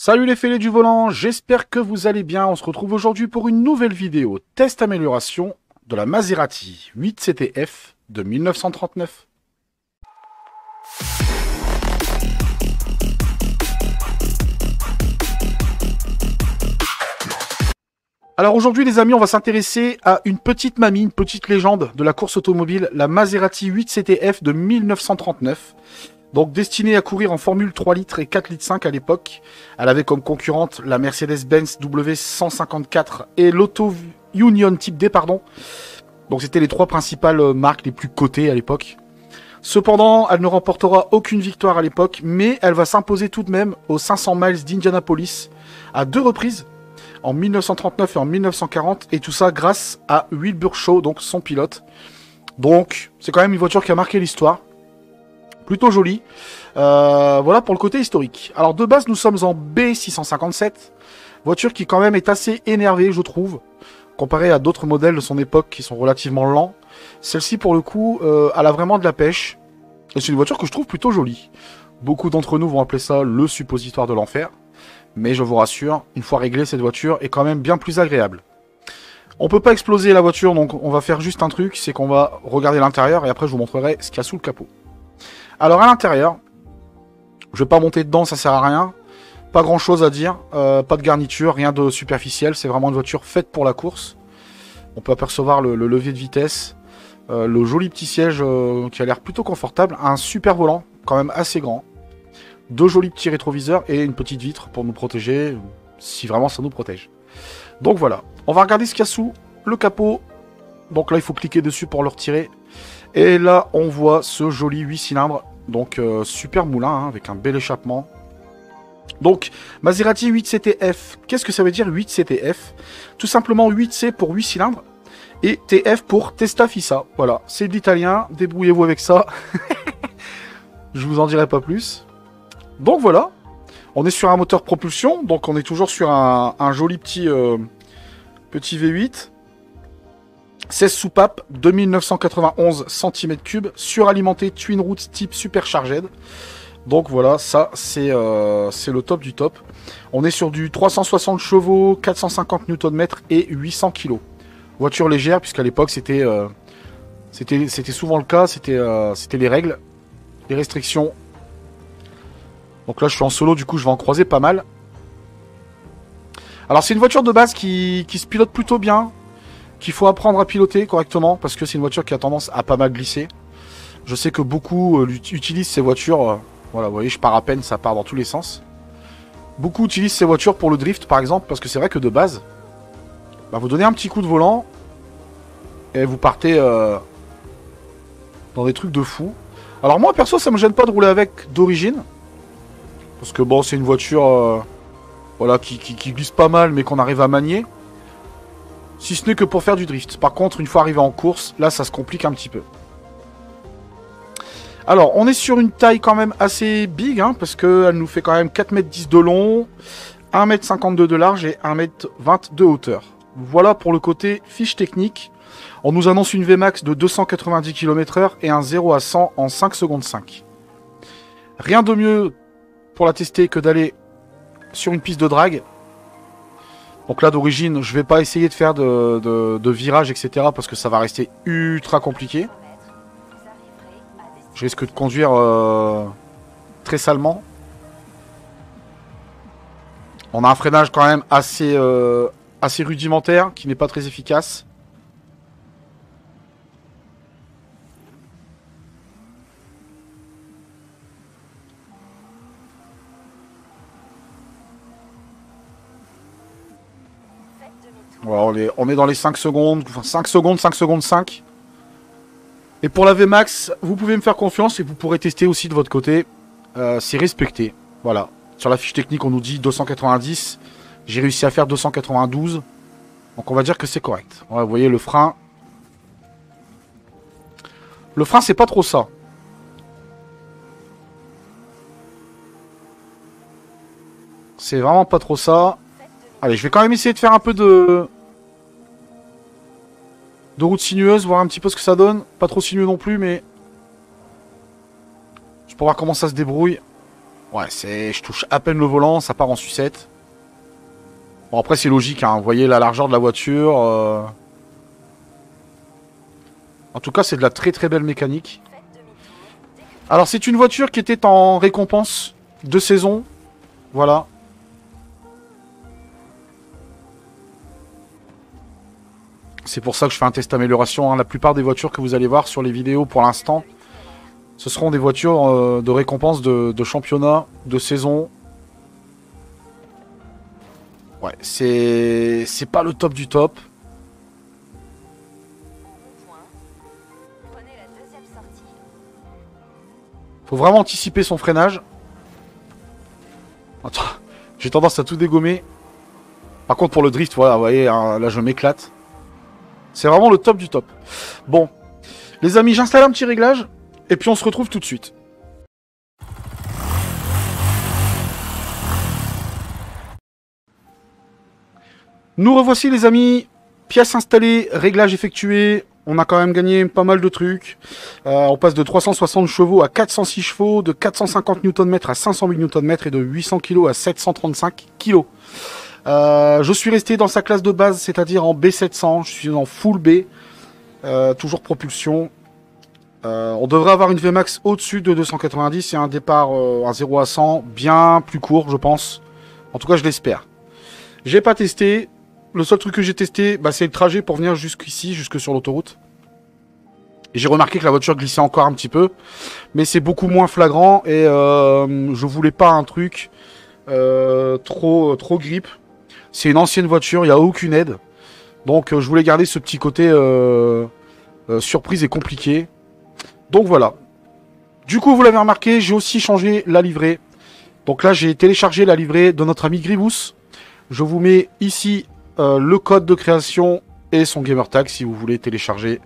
Salut les fêlés du volant, j'espère que vous allez bien. On se retrouve aujourd'hui pour une nouvelle vidéo test amélioration de la Maserati 8 CTF de 1939. Alors aujourd'hui les amis, on va s'intéresser à une petite mamie, une petite légende de la course automobile, la Maserati 8 CTF de 1939. Donc destinée à courir en Formule 3 litres et 4 litres 5 à l'époque. Elle avait comme concurrente la Mercedes-Benz W154 et l'Auto Union Type D, pardon. Donc c'était les trois principales marques les plus cotées à l'époque. Cependant, elle ne remportera aucune victoire à l'époque, mais elle va s'imposer tout de même aux 500 miles d'Indianapolis à deux reprises, en 1939 et en 1940, et tout ça grâce à Wilbur Shaw, donc son pilote. Donc c'est quand même une voiture qui a marqué l'histoire. Plutôt joli. Voilà pour le côté historique. Alors de base, nous sommes en B657. Voiture qui quand même est assez énervée, je trouve. Comparée à d'autres modèles de son époque qui sont relativement lents. Celle-ci, pour le coup, elle a vraiment de la pêche. Et c'est une voiture que je trouve plutôt jolie. Beaucoup d'entre nous vont appeler ça le suppositoire de l'enfer. Mais je vous rassure, une fois réglée, cette voiture est quand même bien plus agréable. On peut pas exploser la voiture, donc on va faire juste un truc. C'est qu'on va regarder l'intérieur et après je vous montrerai ce qu'il y a sous le capot. Alors à l'intérieur, je vais pas monter dedans, ça sert à rien, pas grand chose à dire, pas de garniture, rien de superficiel, c'est vraiment une voiture faite pour la course. On peut apercevoir le levier de vitesse, le joli petit siège qui a l'air plutôt confortable, un super volant quand même assez grand, deux jolis petits rétroviseurs et une petite vitre pour nous protéger, si vraiment ça nous protège. Donc voilà, on va regarder ce qu'il y a sous le capot, donc là il faut cliquer dessus pour le retirer. Et là, on voit ce joli 8 cylindres, donc super moulin, hein, avec un bel échappement. Donc, Maserati 8 CTF, qu'est-ce que ça veut dire 8 CTF? Tout simplement 8C pour 8 cylindres, et TF pour Testa Fissa. Voilà, c'est de l'italien, débrouillez-vous avec ça. Je vous en dirai pas plus. Donc voilà, on est sur un moteur propulsion, donc on est toujours sur un joli petit V8. 16 soupapes, 2991 cm3, suralimenté Twin Roots type Supercharged. Donc voilà, ça c'est le top du top. On est sur du 360 chevaux, 450 Nm et 800 kg. Voiture légère, puisqu'à l'époque c'était souvent le cas, c'était les règles, les restrictions. Donc là je suis en solo, du coup je vais en croiser pas mal. Alors c'est une voiture de base qui se pilote plutôt bien, qu'il faut apprendre à piloter correctement, parce que c'est une voiture qui a tendance à pas mal glisser. Je sais que beaucoup utilisent ces voitures, voilà, vous voyez, je pars à peine, ça part dans tous les sens. Beaucoup utilisent ces voitures pour le drift, par exemple, parce que c'est vrai que de base, bah, vous donnez un petit coup de volant, et vous partez dans des trucs de fou. Alors moi, perso, ça me gêne pas de rouler avec d'origine, parce que bon, c'est une voiture voilà, qui glisse pas mal, mais qu'on arrive à manier. Si ce n'est que pour faire du drift. Par contre, une fois arrivé en course, là, ça se complique un petit peu. Alors, on est sur une taille quand même assez big, hein, parce qu'elle nous fait quand même 4,10 m de long, 1,52 m de large et 1,20 m de hauteur. Voilà pour le côté fiche technique. On nous annonce une Vmax de 290 km/h et un 0 à 100 en 5,5 secondes. Rien de mieux pour la tester que d'aller sur une piste de drague. Donc là d'origine, je vais pas essayer de faire de virages, etc. Parce que ça va rester ultra compliqué. Je risque de conduire très salement. On a un freinage quand même assez rudimentaire, qui n'est pas très efficace. Voilà, on est dans les 5 secondes, enfin 5 secondes, 5 secondes 5. Et pour la Vmax, vous pouvez me faire confiance et vous pourrez tester aussi de votre côté. C'est respecté. Voilà. Sur la fiche technique, on nous dit 290. J'ai réussi à faire 292. Donc on va dire que c'est correct. Voilà, vous voyez le frein. Le frein, c'est pas trop ça. C'est vraiment pas trop ça. Allez, je vais quand même essayer de faire un peu de route sinueuse, voir un petit peu ce que ça donne. Pas trop sinueux non plus, mais... je peux voir comment ça se débrouille. Ouais, c'est, je touche à peine le volant, ça part en sucette. Bon, après, c'est logique, hein. Vous voyez la largeur de la voiture. En tout cas, c'est de la très très belle mécanique. Alors, c'est une voiture qui était en récompense de saison. Voilà. C'est pour ça que je fais un test amélioration, hein. La plupart des voitures que vous allez voir sur les vidéos pour l'instant, ce seront des voitures de récompense de championnat, de saison. Ouais, c'est pas le top du top. Faut vraiment anticiper son freinage. Attends, j'ai tendance à tout dégommer. Par contre, pour le drift, voilà, vous voyez, hein, là je m'éclate. C'est vraiment le top du top. Bon, les amis, j'installe un petit réglage. Et puis on se retrouve tout de suite. Nous revoici les amis, pièce installée, réglage effectué, on a quand même gagné pas mal de trucs. On passe de 360 chevaux à 406 chevaux, de 450 Nm à 508 Nm et de 800 kg à 735 kg. Je suis resté dans sa classe de base, c'est-à-dire en B700, je suis en full B, toujours propulsion. On devrait avoir une Vmax au-dessus de 290 et un départ à 0 à 100 bien plus court, je pense. En tout cas, je l'espère. J'ai pas testé. Le seul truc que j'ai testé, bah, c'est le trajet pour venir jusqu'ici, jusque sur l'autoroute. Et j'ai remarqué que la voiture glissait encore un petit peu. Mais c'est beaucoup moins flagrant et je voulais pas un truc trop grip. C'est une ancienne voiture, il n'y a aucune aide. Donc, je voulais garder ce petit côté surprise et compliqué. Donc voilà. Du coup, vous l'avez remarqué, j'ai aussi changé la livrée. Donc là, j'ai téléchargé la livrée de notre ami Gribus. Je vous mets ici le code de création et son gamertag si vous voulez télécharger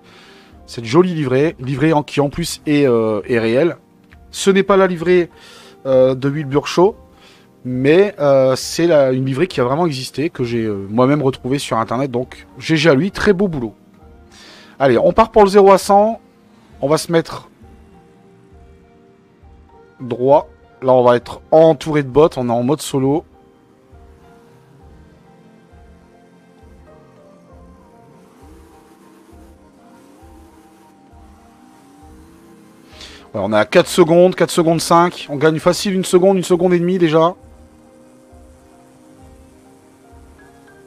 cette jolie livrée. Livrée qui en plus est réelle. Ce n'est pas la livrée de Wilbur Shaw, mais c'est une livrée qui a vraiment existé, que j'ai moi-même retrouvée sur internet. Donc GG à lui, très beau boulot. Allez, on part pour le 0 à 100. On va se mettre droit. Là, on va être entouré de bottes. On est en mode solo. Ouais, on est à 4 secondes, 4 secondes 5. On gagne facile une seconde et demie déjà.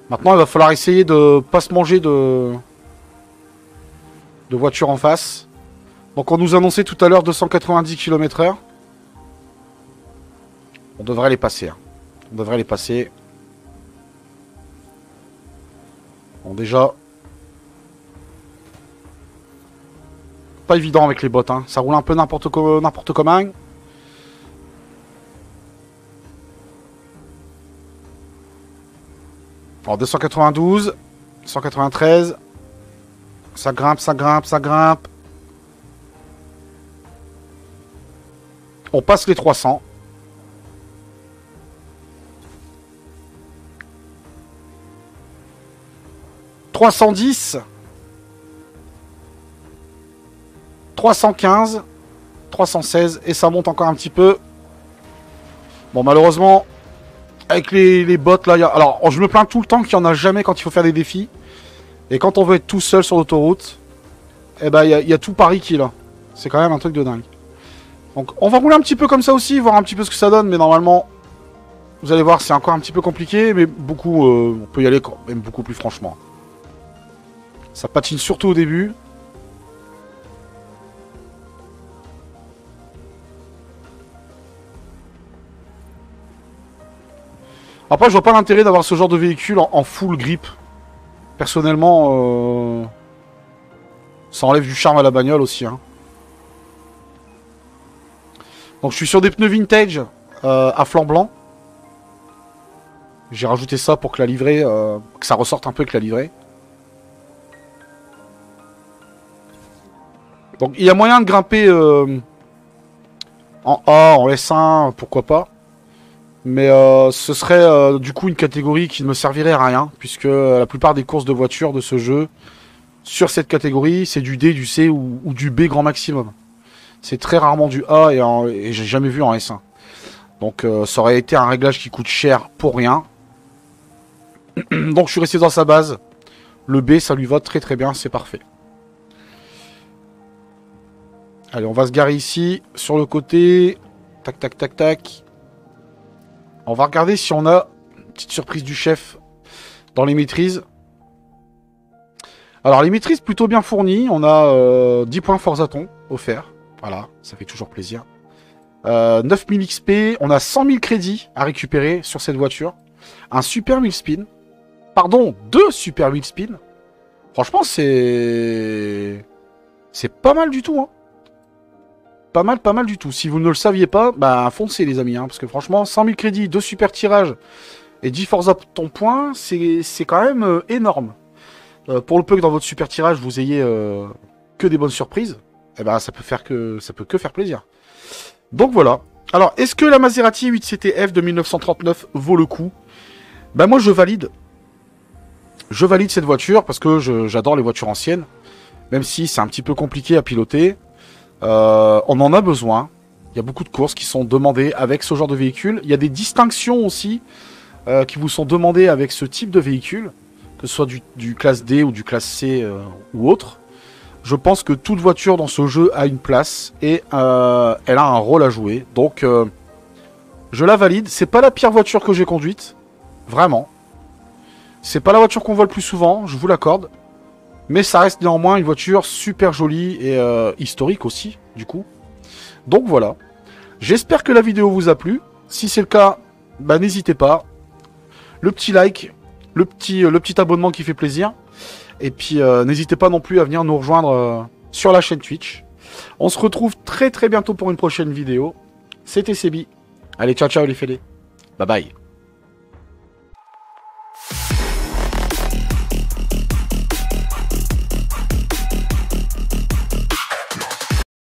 Maintenant, il va falloir essayer de ne pas se manger de voiture en face. Donc on nous annonçait tout à l'heure 290 km/h. On devrait les passer. Hein. On devrait les passer. Bon déjà. Pas évident avec les bottes. Hein. Ça roule un peu n'importe comment. Alors 292. 193. Ça grimpe, ça grimpe, ça grimpe. On passe les 300. « 310. 315. 316. » Et ça monte encore un petit peu. Bon, malheureusement, avec les bots, là... Alors, je me plains tout le temps qu'il n'y en a jamais quand il faut faire des défis. Et quand on veut être tout seul sur l'autoroute, eh ben, il y a tout Paris qui est là. C'est quand même un truc de dingue. Donc on va rouler un petit peu comme ça aussi, voir un petit peu ce que ça donne, mais normalement, vous allez voir, c'est encore un petit peu compliqué, mais beaucoup, on peut y aller quand même beaucoup plus franchement. Ça patine surtout au début. Après, je vois pas l'intérêt d'avoir ce genre de véhicule en full grip. Personnellement, ça enlève du charme à la bagnole aussi, hein. Donc je suis sur des pneus vintage à flanc blanc. J'ai rajouté ça pour que la livrée, que ça ressorte un peu avec la livrée. Donc il y a moyen de grimper en A, en S1, pourquoi pas. Mais ce serait du coup une catégorie qui ne me servirait à rien. Puisque la plupart des courses de voitures de ce jeu, sur cette catégorie, c'est du D, du C ou du B grand maximum. C'est très rarement du A et j'ai jamais vu en S1. Donc ça aurait été un réglage qui coûte cher pour rien. Donc je suis resté dans sa base. Le B, ça lui va très très bien, c'est parfait. Allez, on va se garer ici, sur le côté. Tac, tac, tac, tac. On va regarder si on a une petite surprise du chef dans les maîtrises. Alors, les maîtrises plutôt bien fournies. On a 10 points Forzaton offerts. Voilà, ça fait toujours plaisir. 9000 XP. On a 100 000 crédits à récupérer sur cette voiture. Un super 1000 spin. Pardon, 2 super 1000 spin. Franchement, c'est pas mal du tout, hein. Pas mal du tout. Si vous ne le saviez pas, bah foncez les amis, hein, parce que franchement, 100 000 crédits, 2 super tirages et 10 Forza ton point, c'est quand même énorme. Pour le peu que dans votre super tirage, vous ayez que des bonnes surprises, eh ben, ça peut que faire plaisir. Donc voilà. Alors, est-ce que la Maserati 8 CTF de 1939 vaut le coup? Ben moi, je valide. Je valide cette voiture parce que j'adore les voitures anciennes, même si c'est un petit peu compliqué à piloter. On en a besoin. Il y a beaucoup de courses qui sont demandées avec ce genre de véhicule. Il y a des distinctions aussi qui vous sont demandées avec ce type de véhicule, que ce soit du classe D ou du classe C ou autre. Je pense que toute voiture dans ce jeu a une place et elle a un rôle à jouer. Donc je la valide. C'est pas la pire voiture que j'ai conduite, vraiment. C'est pas la voiture qu'on voit le plus souvent, je vous l'accorde. Mais ça reste néanmoins une voiture super jolie et historique aussi, du coup. Donc voilà. J'espère que la vidéo vous a plu. Si c'est le cas, bah, n'hésitez pas. Le petit like, le petit abonnement qui fait plaisir. Et puis n'hésitez pas non plus à venir nous rejoindre sur la chaîne Twitch. On se retrouve très très bientôt pour une prochaine vidéo. C'était Sebi. Allez, ciao ciao les fêlés. Bye bye.